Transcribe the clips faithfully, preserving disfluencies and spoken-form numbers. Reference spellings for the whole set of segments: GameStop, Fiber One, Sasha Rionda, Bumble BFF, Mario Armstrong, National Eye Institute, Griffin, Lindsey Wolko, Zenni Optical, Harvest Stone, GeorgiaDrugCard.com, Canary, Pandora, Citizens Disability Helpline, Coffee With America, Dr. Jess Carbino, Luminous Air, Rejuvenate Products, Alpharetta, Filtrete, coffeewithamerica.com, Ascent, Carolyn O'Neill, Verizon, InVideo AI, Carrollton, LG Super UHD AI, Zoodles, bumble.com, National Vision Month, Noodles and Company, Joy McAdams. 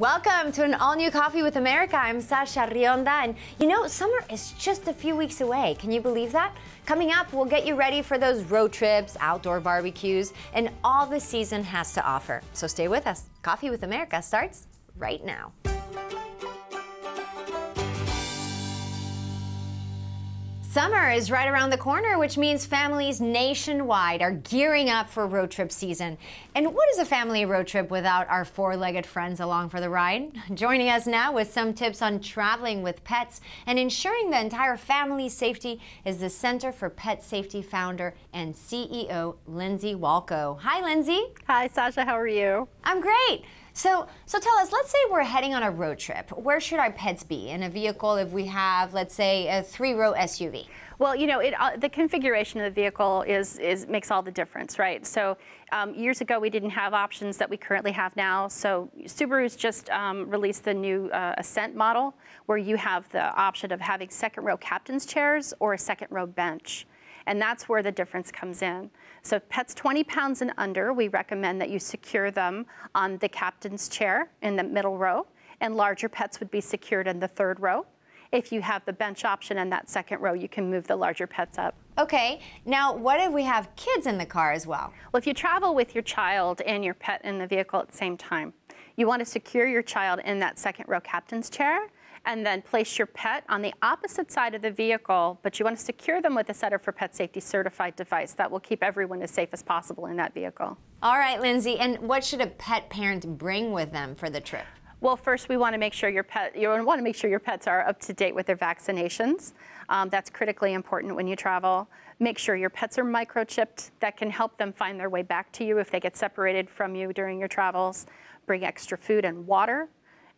Welcome to an all-new Coffee with America. I'm Sasha Rionda, and you know, summer is just a few weeks away. Can you believe that? Coming up, we'll get you ready for those road trips, outdoor barbecues, and all the season has to offer. So stay with us. Coffee with America starts right now. Summer is right around the corner, which means families nationwide are gearing up for road trip season. And what is a family road trip without our four-legged friends along for the ride? Joining us now with some tips on traveling with pets and ensuring the entire family's safety is the Center for Pet Safety founder and C E O, Lindsey Wolko. Hi, Lindsey. Hi, Sasha. How are you? I'm great. So, so tell us, let's say we're heading on a road trip. Where should our pets be in a vehicle if we have, let's say, a three-row S U V? Well, you know, it, uh, the configuration of the vehicle is, is makes all the difference, right? So um, years ago, we didn't have options that we currently have now. So Subaru's just um, released the new uh, Ascent model, where you have the option of having second-row captain's chairs or a second-row bench. And that's where the difference comes in. So pets twenty pounds and under, we recommend that you secure them on the captain's chair in the middle row, and larger pets would be secured in the third row. If you have the bench option in that second row, you can move the larger pets up. Okay, now what if we have kids in the car as well? Well, if you travel with your child and your pet in the vehicle at the same time, you want to secure your child in that second row captain's chair, and then place your pet on the opposite side of the vehicle, but you want to secure them with a Center for Pet Safety certified device that will keep everyone as safe as possible in that vehicle. All right, Lindsey, and what should a pet parent bring with them for the trip? Well, first we want to make sure your pet, you want to make sure your pets are up to date with their vaccinations. Um, that's critically important when you travel. Make sure your pets are microchipped. That can help them find their way back to you if they get separated from you during your travels. Bring extra food and water.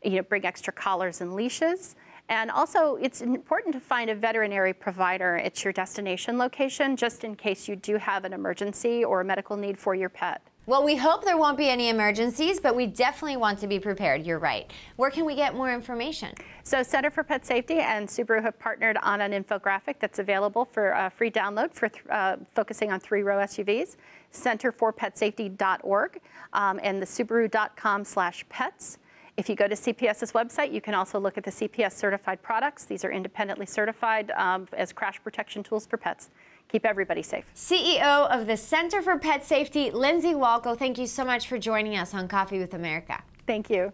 You know, bring extra collars and leashes. And also, it's important to find a veterinary provider at your destination location, just in case you do have an emergency or a medical need for your pet. Well, we hope there won't be any emergencies, but we definitely want to be prepared. You're right. Where can we get more information? So Center for Pet Safety and Subaru have partnered on an infographic that's available for a free download for uh, focusing on three-row S U Vs, center for pet safety dot org, um, and the subaru dot com slash pets. If you go to C P S's website, you can also look at the C P S certified products. These are independently certified um, as crash protection tools for pets. Keep everybody safe. C E O of the Center for Pet Safety, Lindsey Wolko, thank you so much for joining us on Coffee with America. Thank you.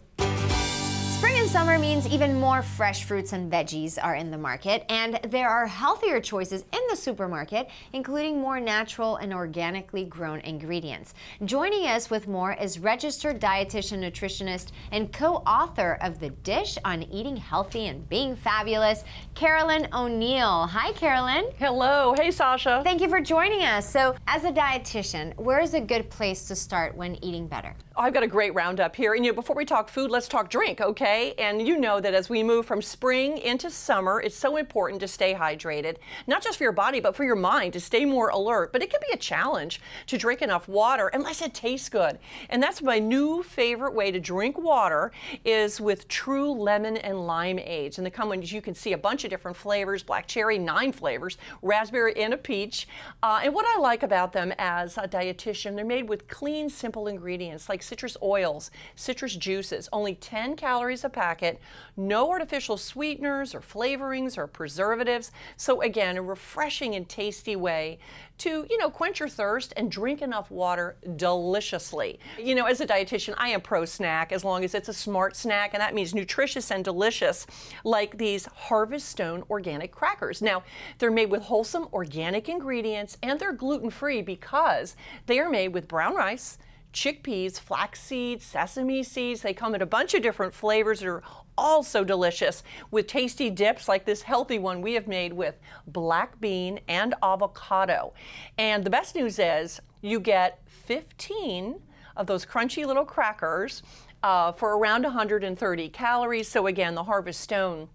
Spring and summer means even more fresh fruits and veggies are in the market, and there are healthier choices in the supermarket, including more natural and organically grown ingredients. Joining us with more is registered dietitian, nutritionist, and co-author of The Dish on Eating Healthy and Being Fabulous, Carolyn O'Neill. Hi, Carolyn. Hello. Hey, Sasha. Thank you for joining us. So, as a dietitian, where is a good place to start when eating better? I've got a great roundup here. And you know, before we talk food, let's talk drink, okay? And you know that as we move from spring into summer, it's so important to stay hydrated, not just for your body, but for your mind to stay more alert. But it can be a challenge to drink enough water unless it tastes good. And that's my new favorite way to drink water is with True Lemon and Limeades. And the companies, you can see a bunch of different flavors, black cherry, nine flavors, raspberry and a peach. Uh, and what I like about them as a dietitian, they're made with clean, simple ingredients like citrus oils, citrus juices, only ten calories a packet, no artificial sweeteners or flavorings or preservatives. So again, a refreshing and tasty way to, you know, quench your thirst and drink enough water deliciously. You know, as a dietitian, I am pro snack as long as it's a smart snack, and that means nutritious and delicious, like these Harvest Stone organic crackers. Now, they're made with wholesome organic ingredients and they're gluten-free because they are made with brown rice, chickpeas, flax seeds, sesame seeds. They come in a bunch of different flavors that are all so delicious with tasty dips like this healthy one we have made with black bean and avocado. And the best news is you get fifteen of those crunchy little crackers uh, for around one hundred thirty calories. So again, the Harvest Stone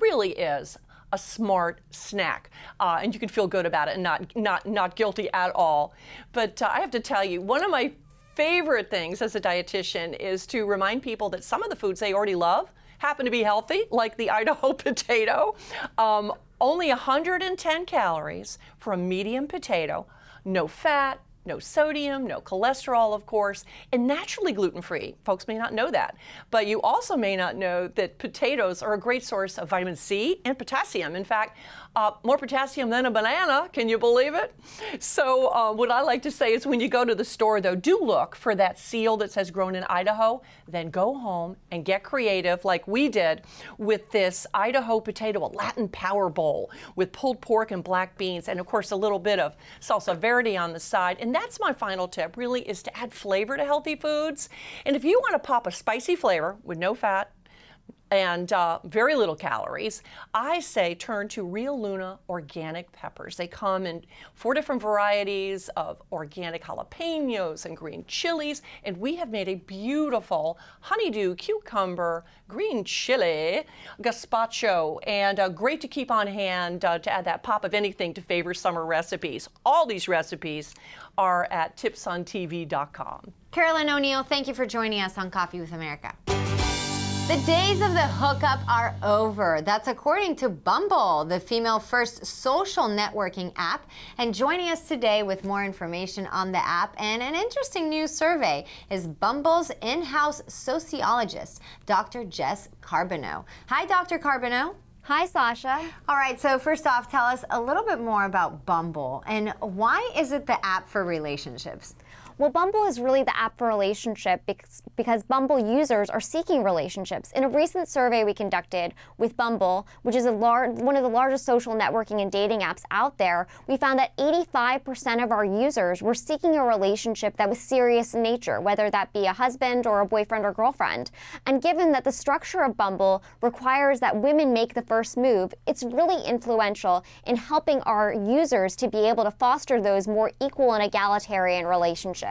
really is a smart snack, uh, and you can feel good about it and not, not, not guilty at all. But uh, I have to tell you, one of my favorite things as a dietitian is to remind people that some of the foods they already love happen to be healthy, like the Idaho potato. Um, only one hundred ten calories for a medium potato, no fat, no sodium, no cholesterol, of course, and naturally gluten-free. Folks may not know that, but you also may not know that potatoes are a great source of vitamin C and potassium. In fact, uh, more potassium than a banana, can you believe it? So uh, what I like to say is when you go to the store, though, do look for that seal that says grown in Idaho, then go home and get creative like we did with this Idaho potato, a Latin power bowl with pulled pork and black beans, and of course a little bit of salsa verde on the side. And that's my final tip, really, is to add flavor to healthy foods. And if you want to pop a spicy flavor with no fat and uh, very little calories, I say turn to Rio Luna organic peppers. They come in four different varieties of organic jalapenos and green chilies, and we have made a beautiful honeydew cucumber green chili gazpacho, and uh, great to keep on hand uh, to add that pop of anything to favor summer recipes. All these recipes are at tips on t v dot com. Carolyn O'Neill, thank you for joining us on Coffee with America. The days of the hookup are over. That's according to Bumble, the female-first social networking app. And joining us today with more information on the app and an interesting new survey is Bumble's in-house sociologist, Doctor Jess Carbino. Hi, Doctor Carbino. Hi, Sasha. All right, so first off, tell us a little bit more about Bumble and why is it the app for relationships? Well, Bumble is really the app for relationship because Bumble users are seeking relationships. In a recent survey we conducted with Bumble, which is a large, one of the largest social networking and dating apps out there, we found that eighty-five percent of our users were seeking a relationship that was serious in nature, whether that be a husband or a boyfriend or girlfriend. And given that the structure of Bumble requires that women make the first move, it's really influential in helping our users to be able to foster those more equal and egalitarian relationships.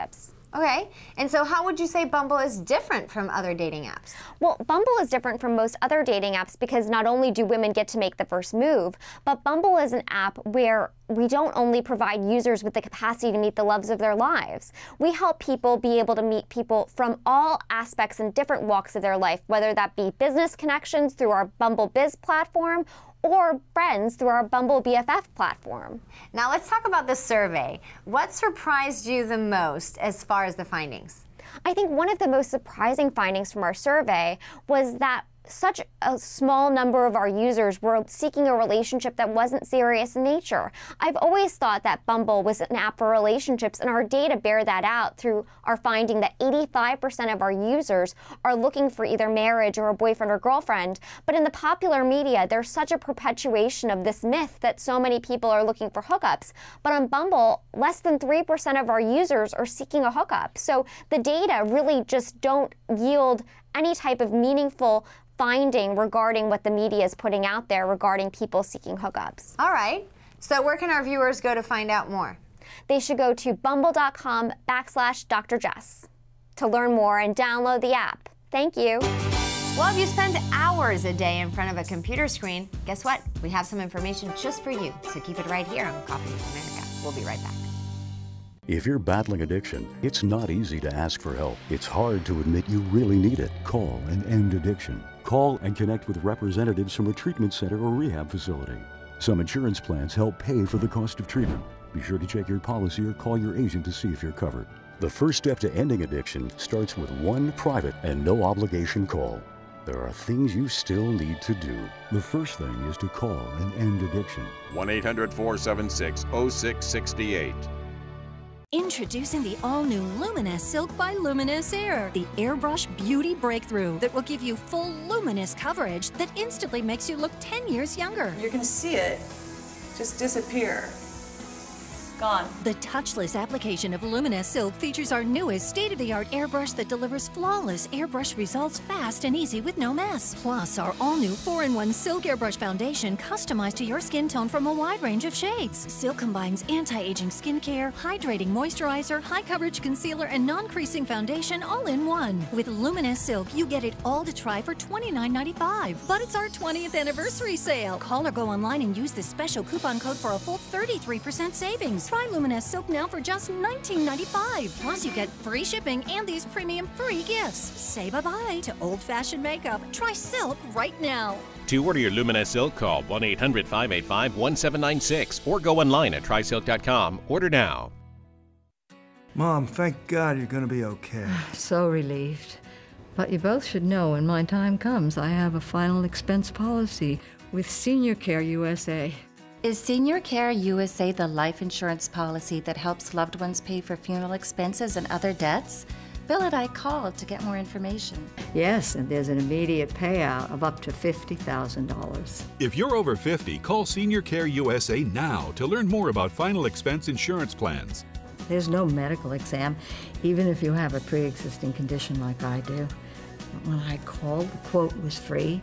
Okay, and so how would you say Bumble is different from other dating apps? Well, Bumble is different from most other dating apps because not only do women get to make the first move, but Bumble is an app where we don't only provide users with the capacity to meet the loves of their lives. We help people be able to meet people from all aspects and different walks of their life, whether that be business connections through our Bumble Biz platform, or friends through our Bumble B F F platform. Now let's talk about the survey. What surprised you the most as far as the findings? I think one of the most surprising findings from our survey was that such a small number of our users were seeking a relationship that wasn't serious in nature. I've always thought that Bumble was an app for relationships, and our data bear that out through our finding that eighty-five percent of our users are looking for either marriage or a boyfriend or girlfriend. But in the popular media, there's such a perpetuation of this myth that so many people are looking for hookups. But on Bumble, less than three percent of our users are seeking a hookup. So the data really just don't yield any type of meaningful finding regarding what the media is putting out there regarding people seeking hookups. All right. So where can our viewers go to find out more? They should go to bumble.com backslash Dr. Jess to learn more and download the app. Thank you. Well, if you spend hours a day in front of a computer screen, guess what? We have some information just for you. So keep it right here on Coffee with America. We'll be right back. If you're battling addiction, it's not easy to ask for help. It's hard to admit you really need it. Call and end addiction. Call and connect with representatives from a treatment center or rehab facility. Some insurance plans help pay for the cost of treatment. Be sure to check your policy or call your agent to see if you're covered. The first step to ending addiction starts with one private and no obligation call. There are things you still need to do. The first thing is to call and end addiction. one eight hundred, four seven six, oh six six eight. Introducing the all-new Luminous Silk by Luminous Air, the airbrush beauty breakthrough that will give you full luminous coverage that instantly makes you look ten years younger. You're gonna see it just disappear. Gone. The touchless application of Luminous Silk features our newest state-of-the-art airbrush that delivers flawless airbrush results fast and easy with no mess. Plus, our all-new four in one Silk Airbrush Foundation customized to your skin tone from a wide range of shades. Silk combines anti-aging skincare, hydrating moisturizer, high-coverage concealer, and non-creasing foundation all in one. With Luminous Silk, you get it all to try for twenty-nine ninety-five. But it's our twentieth anniversary sale. Call or go online and use this special coupon code for a full thirty-three percent savings. Try Luminous Silk now for just nineteen ninety-five. Plus, you get free shipping and these premium free gifts. Say bye-bye to old-fashioned makeup. Try Silk right now. To order your Luminous Silk, call one eight hundred, five eight five, one seven nine six or go online at try silk dot com. Order now. Mom, thank God you're gonna be okay. So relieved. But you both should know when my time comes, I have a final expense policy with Senior Care U S A. Is Senior Care U S A the life insurance policy that helps loved ones pay for funeral expenses and other debts? Bill and I called to get more information. Yes, and there's an immediate payout of up to fifty thousand dollars. If you're over fifty, call Senior Care U S A now to learn more about final expense insurance plans. There's no medical exam, even if you have a pre-existing condition like I do. When I called, the quote was free,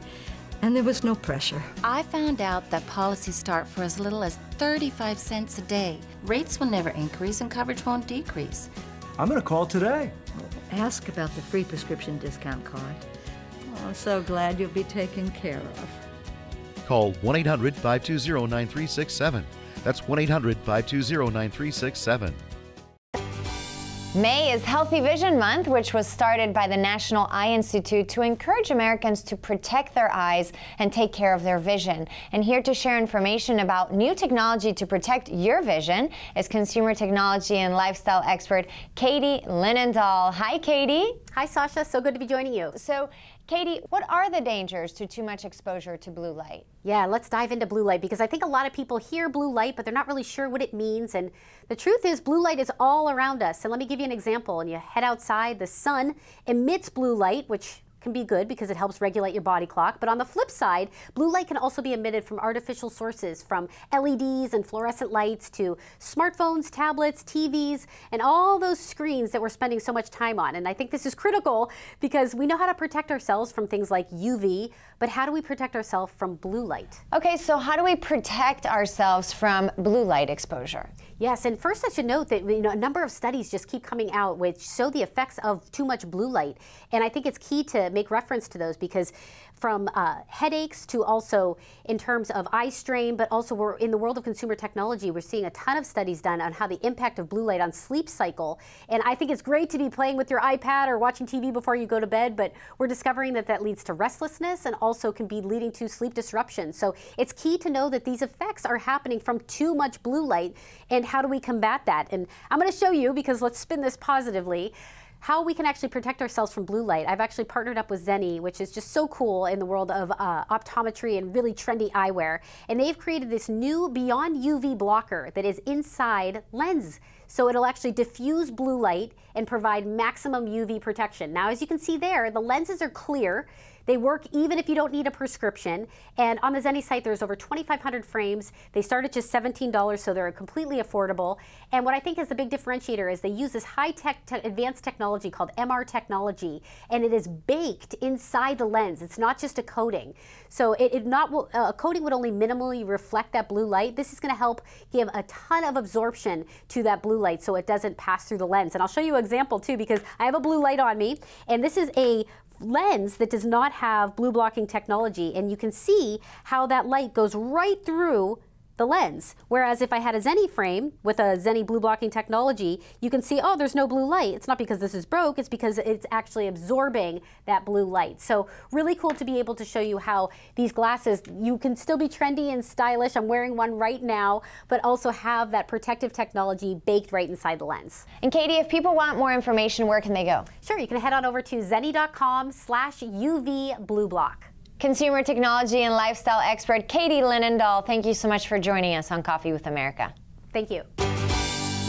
and there was no pressure. I found out that policies start for as little as thirty-five cents a day. Rates will never increase and coverage won't decrease. I'm gonna call today. Ask about the free prescription discount card. Oh, I'm so glad you'll be taken care of. Call one eight hundred, five two zero, nine three six seven. That's one eight hundred, five two zero, nine three six seven. May is Healthy Vision Month, which was started by the National Eye Institute to encourage Americans to protect their eyes and take care of their vision. And here to share information about new technology to protect your vision is consumer technology and lifestyle expert Katie Linendoll. Hi, Katie. Hi, Sasha. So good to be joining you. So, Katie, what are the dangers to too much exposure to blue light? Yeah, let's dive into blue light, because I think a lot of people hear blue light, but they're not really sure what it means. And the truth is, blue light is all around us. So let me give you an example. When you head outside, the sun emits blue light, which can be good because it helps regulate your body clock. But on the flip side, blue light can also be emitted from artificial sources, from L E Ds and fluorescent lights to smartphones, tablets, T Vs, and all those screens that we're spending so much time on. And I think this is critical because we know how to protect ourselves from things like U V, but how do we protect ourselves from blue light? Okay, so how do we protect ourselves from blue light exposure? Yes, and first I should note that, you know, a number of studies just keep coming out which show the effects of too much blue light. And I think it's key to make reference to those, because from uh, headaches to also in terms of eye strain, but also we're in the world of consumer technology, we're seeing a ton of studies done on how the impact of blue light on sleep cycle. And I think it's great to be playing with your iPad or watching T V before you go to bed, but we're discovering that that leads to restlessness and also can be leading to sleep disruption. So it's key to know that these effects are happening from too much blue light, and how do we combat that? And I'm going to show you, because let's spin this positively, how we can actually protect ourselves from blue light. I've actually partnered up with Zenni, which is just so cool in the world of uh, optometry and really trendy eyewear. And they've created this new Beyond U V blocker that is inside lens. So it'll actually diffuse blue light and provide maximum U V protection. Now, as you can see there, the lenses are clear. They work even if you don't need a prescription. And on the Zenni site, there's over twenty-five hundred frames. They start at just seventeen dollars, so they're completely affordable. And what I think is the big differentiator is they use this high-tech te- advanced technology called M R technology, and it is baked inside the lens. It's not just a coating. So it, it not will, uh, a coating would only minimally reflect that blue light. This is going to help give a ton of absorption to that blue light so it doesn't pass through the lens. And I'll show you an example, too, because I have a blue light on me, and this is a lens that does not have blue blocking technology, and you can see how that light goes right through the lens. Whereas if I had a Zenni frame with a Zenni blue blocking technology, you can see, oh, there's no blue light. It's not because this is broke, it's because it's actually absorbing that blue light. So really cool to be able to show you how these glasses, you can still be trendy and stylish. I'm wearing one right now, but also have that protective technology baked right inside the lens. And Katie, if people want more information, where can they go? Sure, you can head on over to zenni dot com slash U V blue block. Consumer technology and lifestyle expert Katie Linendoll, thank you so much for joining us on Coffee with America. Thank you.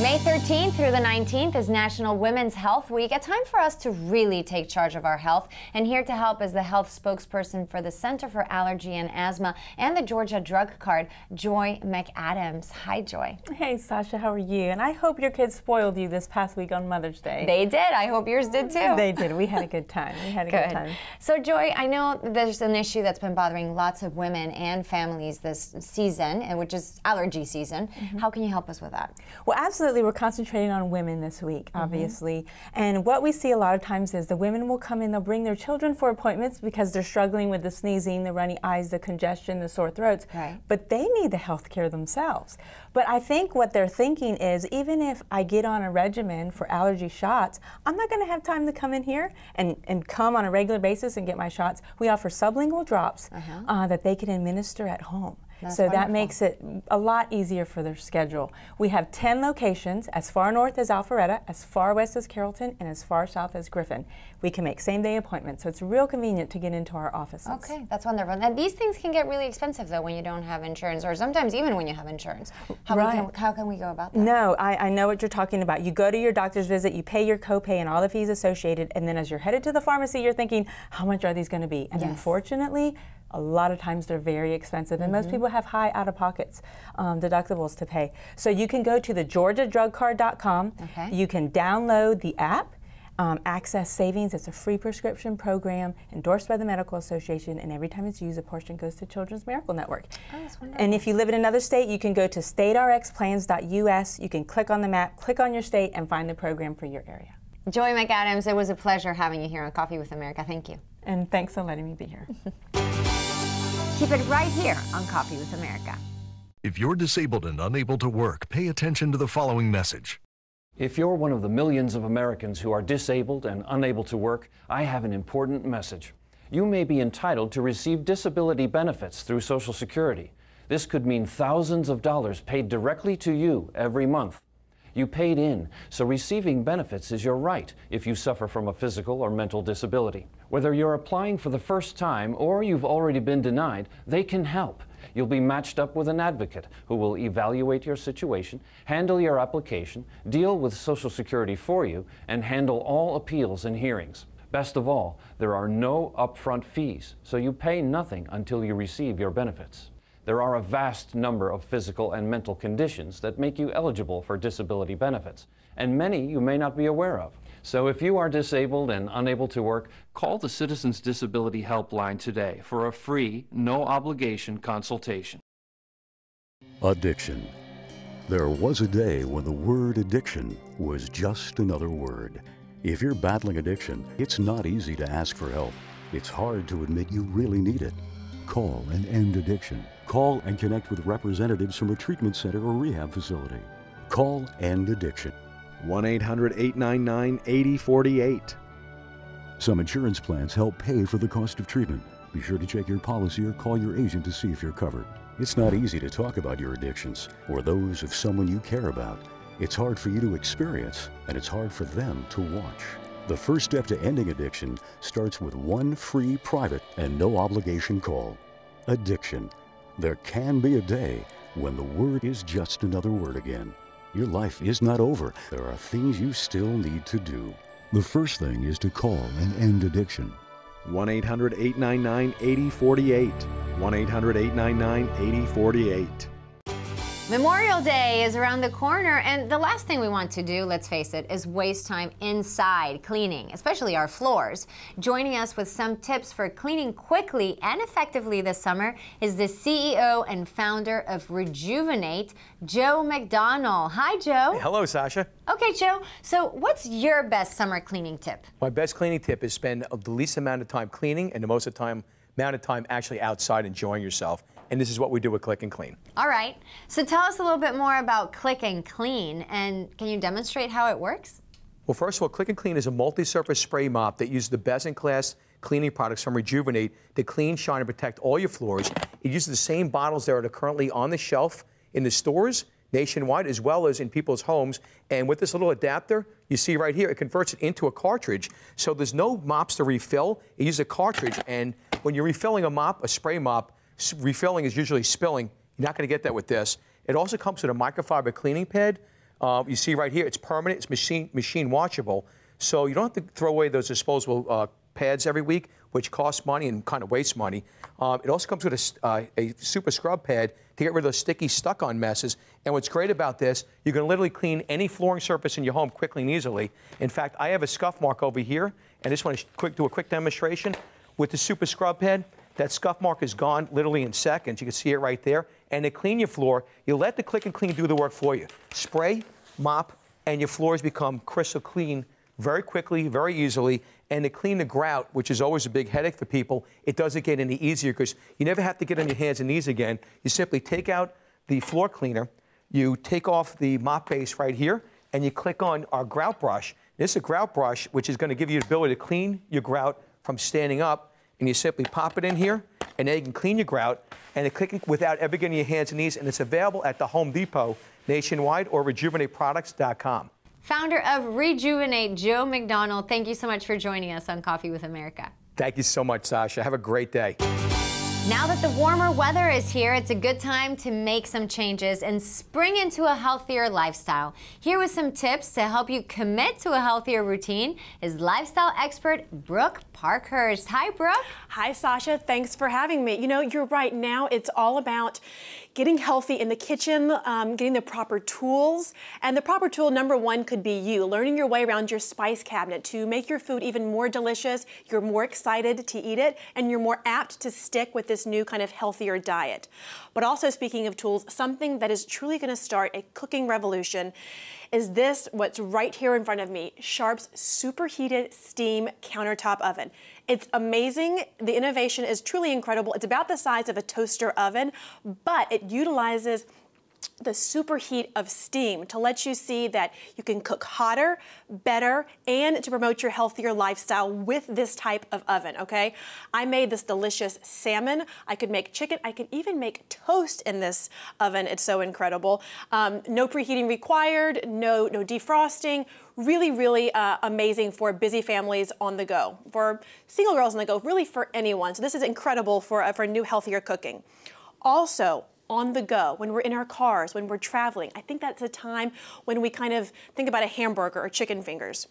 May thirteenth through the nineteenth is National Women's Health Week, a time for us to really take charge of our health. And here to help is the health spokesperson for the Center for Allergy and Asthma and the Georgia Drug Card, Joy McAdams. Hi, Joy. Hey, Sasha, how are you? And I hope your kids spoiled you this past week on Mother's Day. They did. I hope yours did, too. They did. We had a good time. We had a good, good time. So, Joy, I know there's an issue that's been bothering lots of women and families this season, which is allergy season. Mm-hmm. How can you help us with that? Well, absolutely. Absolutely, we're concentrating on women this week, obviously. Mm-hmm. And what we see a lot of times is the women will come in, they'll bring their children for appointments because they're struggling with the sneezing, the runny eyes, the congestion, the sore throats. Right. But they need the health care themselves. But I think what they're thinking is, even if I get on a regimen for allergy shots, I'm not going to have time to come in here and, and come on a regular basis and get my shots. We offer sublingual drops uh-huh. uh, that they can administer at home. That's so wonderful. That makes it a lot easier for their schedule. We have ten locations, as far north as Alpharetta, as far west as Carrollton, and as far south as Griffin. We can make same-day appointments, so it's real convenient to get into our offices. Okay, that's wonderful. And these things can get really expensive, though, when you don't have insurance, or sometimes even when you have insurance. How, right. we can, how can we go about that? No, I, I know what you're talking about. You go to your doctor's visit, you pay your copay and all the fees associated, and then as you're headed to the pharmacy, you're thinking, how much are these going to be? And yes. unfortunately, a lot of times they're very expensive, and mm-hmm. most people have high out-of-pockets um, deductibles to pay. So you can go to the georgia drug card dot com. Okay. You can download the app, um, access savings. It's a free prescription program endorsed by the Medical Association, and every time it's used, a portion goes to Children's Miracle Network. Oh, that's wonderful. And if you live in another state, you can go to state r x plans dot u s. You can click on the map, click on your state, and find the program for your area. Joy McAdams, it was a pleasure having you here on Coffee with America. Thank you. And thanks for letting me be here. Keep it right here on Coffee with America. If you're disabled and unable to work, pay attention to the following message. If you're one of the millions of Americans who are disabled and unable to work, I have an important message. You may be entitled to receive disability benefits through Social Security. This could mean thousands of dollars paid directly to you every month. You paid in, so receiving benefits is your right if you suffer from a physical or mental disability. Whether you're applying for the first time or you've already been denied, they can help. You'll be matched up with an advocate who will evaluate your situation, handle your application, deal with Social Security for you, and handle all appeals and hearings. Best of all, there are no upfront fees, so you pay nothing until you receive your benefits. There are a vast number of physical and mental conditions that make you eligible for disability benefits, and many you may not be aware of. So if you are disabled and unable to work, call the Citizens Disability Helpline today for a free, no-obligation consultation. Addiction. There was a day when the word addiction was just another word. If you're battling addiction, it's not easy to ask for help. It's hard to admit you really need it. Call and end addiction. Call and connect with representatives from a treatment center or rehab facility. Call and addiction. one eight hundred, eight nine nine, eight zero four eight. Some insurance plans help pay for the cost of treatment. Be sure to check your policy or call your agent to see if you're covered. It's not easy to talk about your addictions or those of someone you care about. It's hard for you to experience, and it's hard for them to watch. The first step to ending addiction starts with one free private and no obligation call. Addiction. There can be a day when the word is just another word again. Your life is not over. There are things you still need to do. The first thing is to call and end addiction. one eight hundred, eight nine nine, eight zero four eight. one eight hundred, eight nine nine, eight zero four eight. Memorial Day is around the corner, and the last thing we want to do, let's face it, is waste time inside cleaning, especially our floors. Joining us with some tips for cleaning quickly and effectively this summer is the C E O and founder of Rejuvenate, Joe McDonnell. Hi, Joe. Hello, Sasha. Okay, Joe, so what's your best summer cleaning tip? My best cleaning tip is spend the least amount of time cleaning and the most of time, amount of time actually outside enjoying yourself. And this is what we do with Click and Clean. All right. So tell us a little bit more about Click and Clean, and can you demonstrate how it works? Well, first of all, Click and Clean is a multi-surface spray mop that uses the best-in-class cleaning products from Rejuvenate to clean, shine, and protect all your floors. It uses the same bottles that are currently on the shelf in the stores nationwide, as well as in people's homes. And with this little adapter you see right here, it converts it into a cartridge. So there's no mops to refill. It uses a cartridge, and when you're refilling a mop, a spray mop, refilling is usually spilling. You're not going to get that with this. It also comes with a microfiber cleaning pad. Uh, you see right here, it's permanent, it's machine, machine washable. So you don't have to throw away those disposable uh, pads every week, which costs money and kind of wastes money. Um, it also comes with a, uh, a super scrub pad to get rid of those sticky, stuck-on messes. And what's great about this, you can literally clean any flooring surface in your home quickly and easily. In fact, I have a scuff mark over here, and I just want to quick, do a quick demonstration with the super scrub pad. That scuff mark is gone literally in seconds. You can see it right there. And to clean your floor, you let the Click and Clean do the work for you. Spray, mop, and your floors become crystal clean very quickly, very easily. And to clean the grout, which is always a big headache for people, it doesn't get any easier because you never have to get on your hands and knees again. You simply take out the floor cleaner, you take off the mop base right here, and you click on our grout brush. This is a grout brush, which is going to give you the ability to clean your grout from standing up. and you simply pop it in here, and then you can clean your grout and it click without ever getting your hands and knees, and it's available at the Home Depot nationwide or rejuvenate products dot com. Founder of Rejuvenate, Joe McDonnell, thank you so much for joining us on Coffee with America. Thank you so much, Sasha. Have a great day. Now that the warmer weather is here, it's a good time to make some changes and spring into a healthier lifestyle. Here with some tips to help you commit to a healthier routine is lifestyle expert Brooke Parkhurst. Hi, Brooke. Hi, Sasha. Thanks for having me. You know, you're right. Now it's all about getting healthy in the kitchen, um, getting the proper tools. And the proper tool, number one, could be you. Learning your way around your spice cabinet to make your food even more delicious. You're more excited to eat it, and you're more apt to stick with this new kind of healthier diet. But also, speaking of tools, something that is truly going to start a cooking revolution is this, what's right here in front of me, Sharp's superheated steam countertop oven. It's amazing. The innovation is truly incredible. It's about the size of a toaster oven, but it utilizes the superheat of steam to let you see that you can cook hotter, better, and to promote your healthier lifestyle with this type of oven, okay? I made this delicious salmon. I could make chicken. I could even make toast in this oven. It's so incredible. Um, no preheating required, no, no defrosting. Really, really uh, amazing for busy families on the go, for single girls on the go, really for anyone. So this is incredible for, uh, for new, healthier cooking. Also, on the go, when we're in our cars, when we're traveling. I think that's a time when we kind of think about a hamburger or chicken fingers.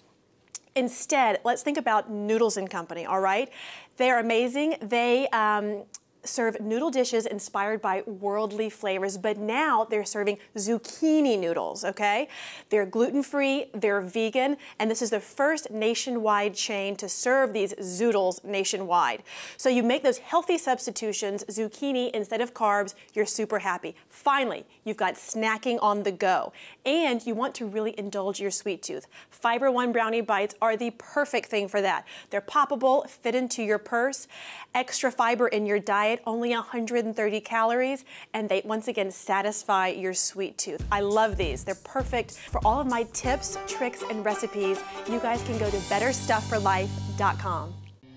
Instead, let's think about Noodles and Company, all right? They're amazing. They um, serve noodle dishes inspired by worldly flavors, but now they're serving zucchini noodles, okay? They're gluten-free, they're vegan, and this is the first nationwide chain to serve these zoodles nationwide. So you make those healthy substitutions, zucchini instead of carbs, you're super happy. Finally, you've got snacking on the go, and you want to really indulge your sweet tooth. Fiber One Brownie Bites are the perfect thing for that. They're poppable, fit into your purse, extra fiber in your diet, only one hundred thirty calories, and they once again satisfy your sweet tooth. I love these. They're perfect for all of my tips, tricks, and recipes. You guys can go to better stuff for life dot com.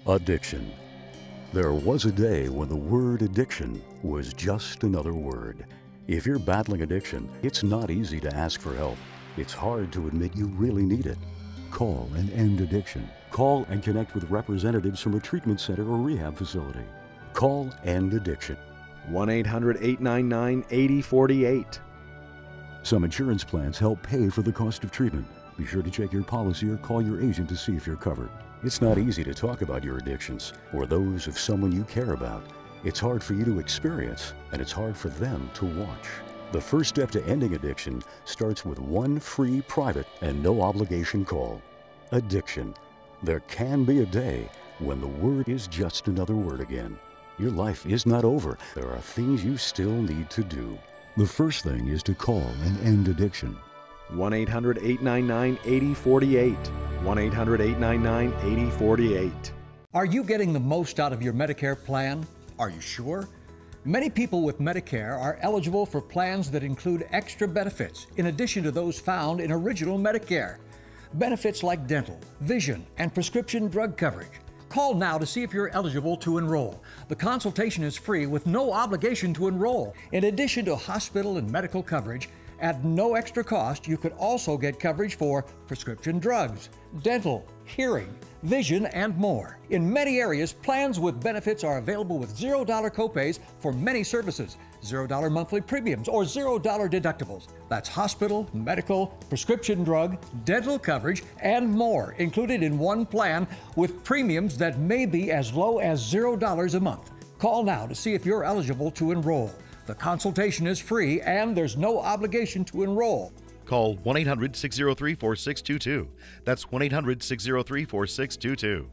Addiction. There was a day when the word addiction was just another word. If you're battling addiction, it's not easy to ask for help. It's hard to admit you really need it. Call and end addiction. Call and connect with representatives from a treatment center or rehab facility. Call and addiction. one eight hundred, eight nine nine, eight zero four eight. Some insurance plans help pay for the cost of treatment. Be sure to check your policy or call your agent to see if you're covered. It's not easy to talk about your addictions or those of someone you care about. It's hard for you to experience, and it's hard for them to watch. The first step to ending addiction starts with one free private and no obligation call. Addiction. There can be a day when the word is just another word again. Your life is not over. There are things you still need to do. The first thing is to call and end addiction. one eight hundred, eight nine nine, eight zero four eight. one eight hundred, eight nine nine, eight zero four eight. Are you getting the most out of your Medicare plan? Are you sure? Many people with Medicare are eligible for plans that include extra benefits in addition to those found in original Medicare. Benefits like dental, vision, and prescription drug coverage. Call now to see if you're eligible to enroll. The consultation is free with no obligation to enroll. In addition to hospital and medical coverage, at no extra cost, you could also get coverage for prescription drugs, dental, hearing, vision, and more. In many areas, plans with benefits are available with zero dollar copays for many services, zero dollar monthly premiums, or zero dollar deductibles. That's hospital, medical, prescription drug, dental coverage, and more included in one plan with premiums that may be as low as zero dollars a month. Call now to see if you're eligible to enroll. The consultation is free and there's no obligation to enroll. Call one eight hundred, six zero three, four six two two. That's one eight hundred, six zero three, four six two two.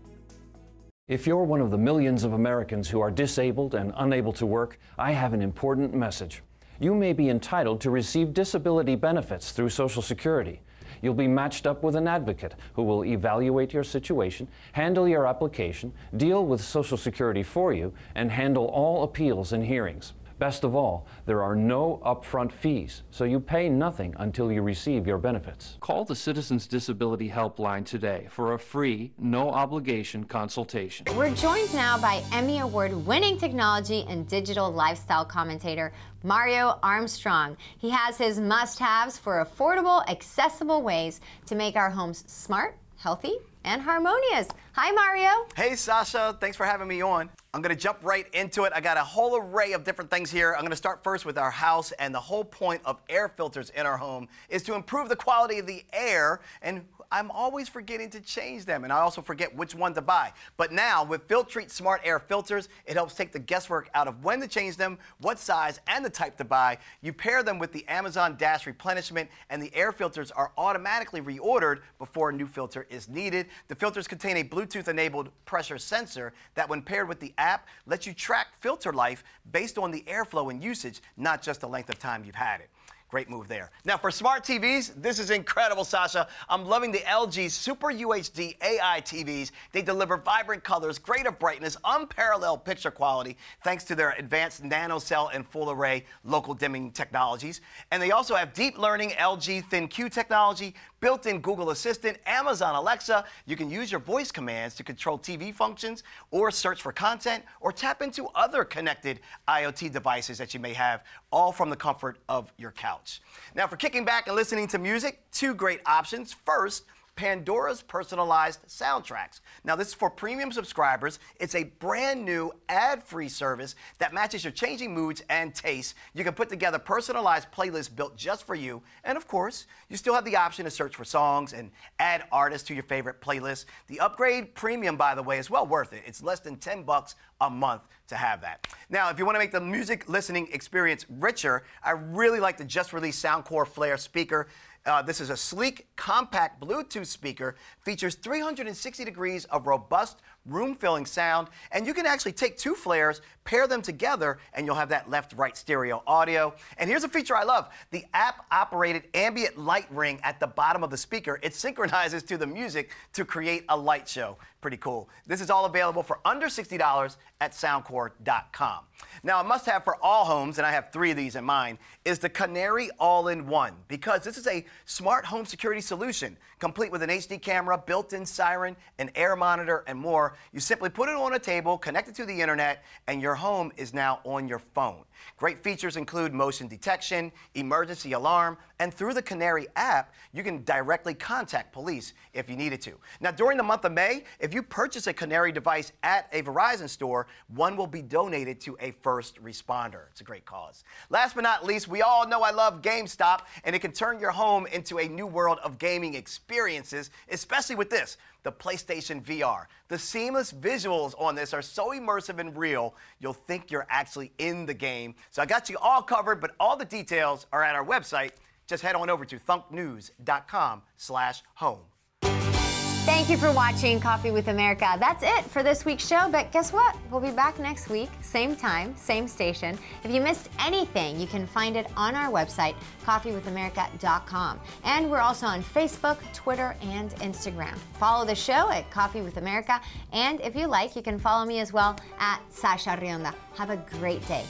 If you're one of the millions of Americans who are disabled and unable to work, I have an important message. You may be entitled to receive disability benefits through Social Security. You'll be matched up with an advocate who will evaluate your situation, handle your application, deal with Social Security for you, and handle all appeals and hearings. Best of all, there are no upfront fees, so you pay nothing until you receive your benefits. Call the Citizens Disability Helpline today for a free, no-obligation consultation. We're joined now by Emmy Award-winning technology and digital lifestyle commentator, Mario Armstrong. He has his must-haves for affordable, accessible ways to make our homes smart, healthy, and harmonious. Hi, Mario. Hey, Sasha. Thanks for having me on. I'm going to jump right into it. I got a whole array of different things here. I'm going to start first with our house, and the whole point of air filters in our home is to improve the quality of the air, and I'm always forgetting to change them, and I also forget which one to buy. But now, with Filtrete Smart Air Filters, it helps take the guesswork out of when to change them, what size, and the type to buy. You pair them with the Amazon Dash replenishment, and the air filters are automatically reordered before a new filter is needed. The filters contain a Bluetooth-enabled pressure sensor that, when paired with the app, lets you track filter life based on the airflow and usage, not just the length of time you've had it. Great move there. Now, for smart T Vs, this is incredible, Sasha. I'm loving the L G Super U H D A I T Vs. They deliver vibrant colors, greater brightness, unparalleled picture quality, thanks to their advanced nanocell and full array local dimming technologies. And they also have deep learning L G ThinQ technology, built-in Google Assistant, Amazon Alexa. You can use your voice commands to control T V functions or search for content or tap into other connected IoT devices that you may have, all from the comfort of your couch. Now, for kicking back and listening to music, two great options. First, Pandora's personalized soundtracks. Now, this is for premium subscribers. It's a brand new ad-free service that matches your changing moods and tastes. You can put together personalized playlists built just for you. And of course, you still have the option to search for songs and add artists to your favorite playlist. The upgrade premium, by the way, is well worth it. It's less than ten bucks a month to have that. Now, if you want to make the music listening experience richer, I really like the just-released Soundcore Flare speaker. Uh, this is a sleek, compact Bluetooth speaker, features three hundred sixty degrees of robust, room-filling sound, and you can actually take two flares, pair them together, and you'll have that left-right stereo audio. And here's a feature I love, the app-operated ambient light ring at the bottom of the speaker. It synchronizes to the music to create a light show. Pretty cool. This is all available for under sixty dollars at soundcore dot com. Now, a must-have for all homes, and I have three of these in mind, is the Canary All-in-One, because this is a smart home security solution, complete with an H D camera, built-in siren, an air monitor, and more. You simply put it on a table, connect it to the internet, and your home is now on your phone. Great features include motion detection, emergency alarm, and through the Canary app, you can directly contact police if you needed to. Now, during the month of May, if you purchase a Canary device at a Verizon store, one will be donated to a first responder. It's a great cause. Last but not least, we all know I love GameStop, and it can turn your home into a new world of gaming experiences, especially with this, the PlayStation V R. The seamless visuals on this are so immersive and real, you'll think you're actually in the game. So I got you all covered, but all the details are at our website. Just head on over to thunk news dot com slash home. Thank you for watching Coffee with America. That's it for this week's show, but guess what? We'll be back next week, same time, same station. If you missed anything, you can find it on our website, coffee with america dot com. And we're also on Facebook, Twitter, and Instagram. Follow the show at Coffee with America, and if you like, you can follow me as well at Sasha Rionda. Have a great day.